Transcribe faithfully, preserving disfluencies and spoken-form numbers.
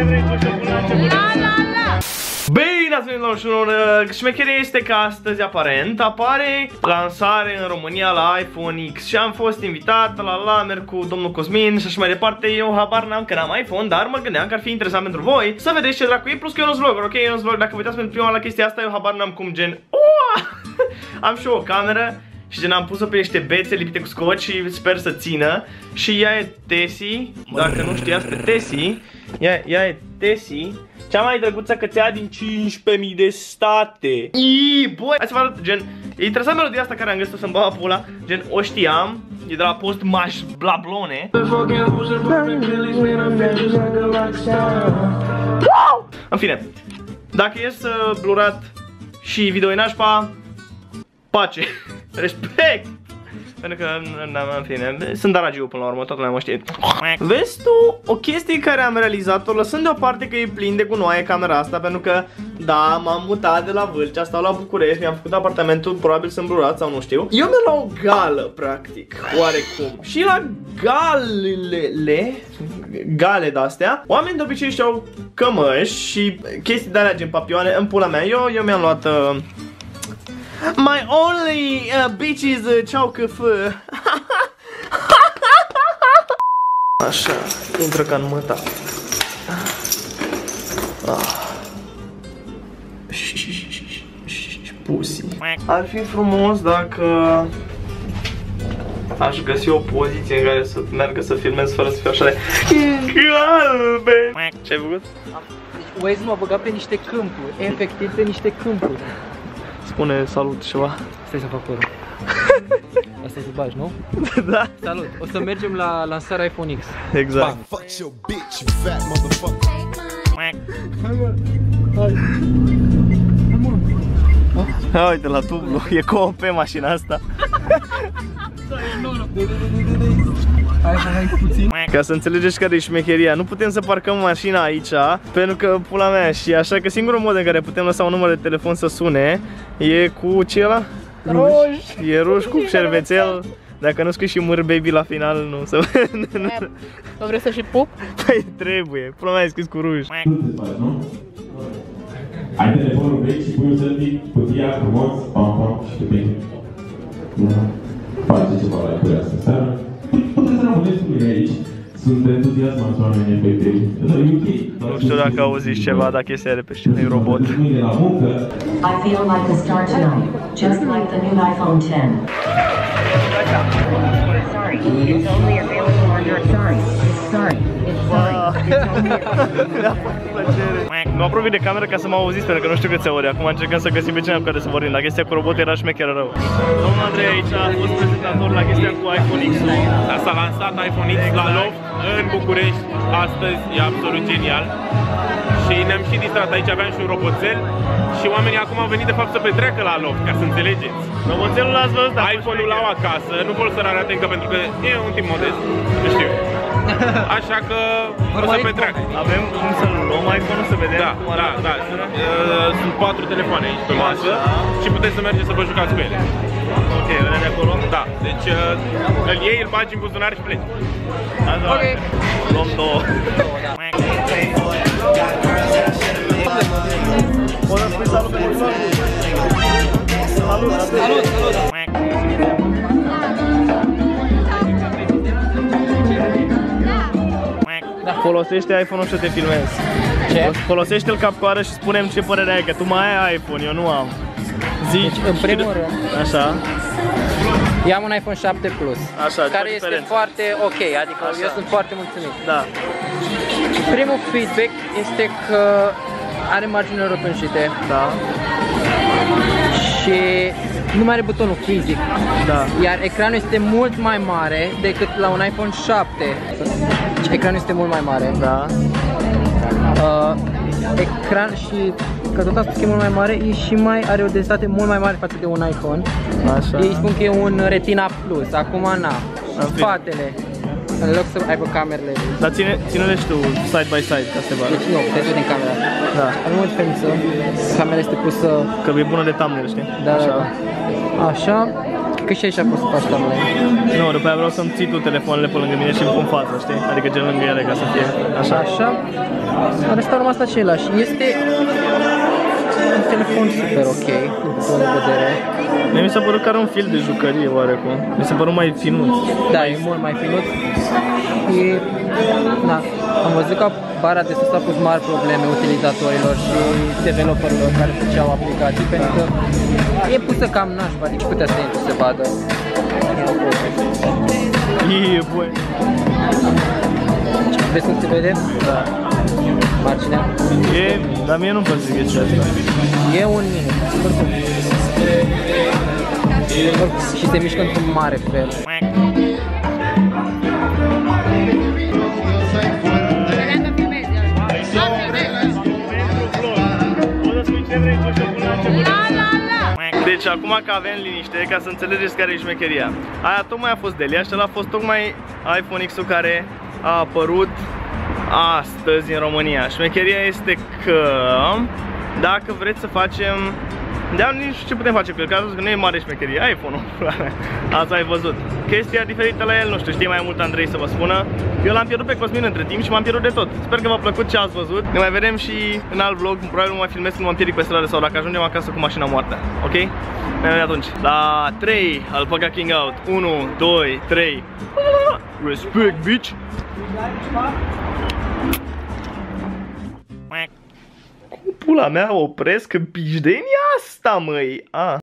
ce vrei tu să pun la început? La la la! Bine ați venit la și unul. Șmecheria este că astăzi aparent apare lansare în România la iPhone X și am fost invitat la la merg cu domnul Cosmin și așa mai departe. Eu habar n-am că n-am iPhone, dar mă gândeam că ar fi interesant pentru voi să vedeți ce dracu e, plus că eu nu-s vlogger, ok? Eu nu-s vlogger, dacă vă uitați pentru prima oară la chestia asta, eu habar n-am cum gen... Oa! Am și eu o cameră și gen am pus-o pe niște bețe lipite cu scotch și sper să țină. Și ea e Tesi, dacă nu știați pe Tesi, ea, ea e Tesi, cea mai drăguță cățea din cincisprezece mii de state. Iii, boi! Hai să vă arăt, gen, e interesant melodia asta care am găsit-o să-mi bau pula. Gen, o știam, e de la post maș blablone. Wow! În fine, dacă ești blurat și video-i nașpa, pace, respect! Pentru că, în fine, sunt daragiu până la urmă, toată lumea mă știe. Vezi tu o chestie care am realizat-o, lăsând deoparte că e plin de gunoaie camera asta, pentru că, da, m-am mutat de la Vâlcea, stau la București, mi-am făcut apartamentul, probabil sunt blurat sau nu știu. Eu merg la o gală, practic, oarecum. Și la galele, gale de-astea, oamenii de obicei știau cămăși și chestii de-alea gen papioane în pula mea. Eu, eu mi-am luat... Uh, My only uh, bitch is uh, ceaucăfă. Așa, intră ca în mâta. Ah. Pussy. Ar fi frumos dacă aș găsi o poziție în care să meargă să filmez fără să fiu așa de galbe. Ce-ai făcut? Waze m-a băgat pe niște câmpuri, efectiv pe niște câmpuri. Spune salut ceva. Stai să fac părul. Asta se bagi, nu? Da. Salut. O să mergem la lansarea iPhone X. Exact. Fuck your bitch, you fat motherfucker. Hai mă. Hai. Hai mă. Uite la tublu. E cu pe mașina asta. Hai, hai, hai, puțin. Ca să înțelegeți care e șmecheria, nu putem să parcăm mașina aici, pentru că pula mea, și așa că singurul mod în care putem lăsa un număr de telefon să sune e cu ce ăla? Ruj. E ruj cu șervețel. Dacă nu scrii și măr baby la final, nu se vede. Nu vrei să și pup? Păi trebuie, pula mea e scris cu ruj. Ai telefonul vechi și pui să-l zic putia frumos, pam pam și te bine. Face ceva la iubirea asta seara. Puteți rămâneți cu mine aici. Sunt entuziasmați oamenii pe tine. Nu știu dacă auziți ceva, dacă este are pe scenă, e robot. I feel like a star tonight, just like the new iPhone ten. Sorry, it's only available under... Sorry, sorry, it's sorry, it's only available... M-am apropii de cameră ca să mă auziți, pentru că nu știu câte ori. Acum încercăm să găsim pe cineva cu care să vorbim. La chestia cu robot era șmecheră rău. Domnul Andrei aici a fost prezentator la chestia cu iPhone X-ul. S-a lansat iPhone X la Loft în București. Astăzi e absolut genial. Și ne-am și distrat, aici aveam și un roboțel. Și oamenii acum au venit de fapt să petreacă la Loft, ca să înțelegeți. Roboțelul l-ați văzut, iPhone-ul l-au acasă, nu vor să-l arate încă pentru că e un timp modest, nu știu. Așa că o să petreacă. Avem cum să-l luăm iPhone-ul să vedem da, cum arată. Da, da, sunt patru telefoane aici pe masă și puteți să mergeți să vă jucați cu ele. Ok, vedem de acolo? Da, deci îl iei, îl bagi în buzunar și pleci. Ok. Luăm două. Salut! Salut! Salut! Folosește iPhone-ul și te filmezi. Ce? Folosește-l capcoară și spune-mi ce părere ai, că tu mai ai iPhone, eu nu am. Zici, deci, în primul rând, așa. Eu am un iPhone șapte Plus, așa, care este diferență? Foarte ok, adică așa. Eu sunt foarte mulțumit. Da. Primul feedback este că are marginile rotunjite. Da. Și nu mai are butonul fizic. Da. Iar ecranul este mult mai mare decât la un iPhone șapte. Ecranul este mult mai mare. Da. Uh, ecran și că tot asta e mult mai mare, e și mai are o densitate mult mai mare față de un iPhone. Așa. Ei spun că e un Retina Plus. Acum na. Spatele. În loc să aibă camerele. Dar ține, ține-le și tu side by side ca să te vadă. Deci nu, te duci din camera. Da. Are mult diferență. Camera este pusă... Că e bună de thumbnail, știi? Da. Așa. Așa. Că și aici a fost pasta mea. Nu, după aia vreau să-mi ții tu telefoanele pe lângă mine și îmi pun față, știi? Adică gen lângă ele, ca să fie așa. Așa. În restaurul asta ceilalți. Este un telefon super ok, din punct de vedere. Mie mi s-a părut că are un fil de jucărie oarecum. Mi s-a părut mai finut. Da, e mult mai finut. E... Da. Am văzut că bara de sus a pus mari probleme utilizatorilor și developerilor care făceau aplicații, da, pentru că e pusă cam nașpa, adică putea să intru să vadă. E bun. Vezi cum se vede? Da. Marginea? E, dar mie nu-mi place chestia asta. E un minim, oricum. Și se mișcă într-un mare fel. Deci acum că avem liniște, ca să înțelegeți care e șmecheria. Aia tocmai a fost Delia și ăla a fost tocmai iPhone X-ul care a apărut astăzi în România. Șmecheria este că dacă vreți să facem... Da, nici nu știu ce putem face, pentru că nu e mare șmecherie, iPhone-ul, ați ai văzut. Chestia diferită la el, nu știu, știe mai mult Andrei să vă spună. Eu l-am pierdut pe Cosmin între timp și m-am pierdut de tot. Sper că v-a plăcut ce ați văzut. Ne mai vedem și în alt vlog, probabil nu mai filmez când mă împiedic pe stradă sau dacă ajungem acasă cu mașina moartă, ok? Ne vedem atunci. La trei, Alpaca King Out, unu, doi, trei. Respect, bitch! Pula mea, opresc pijdenia asta, măi! A.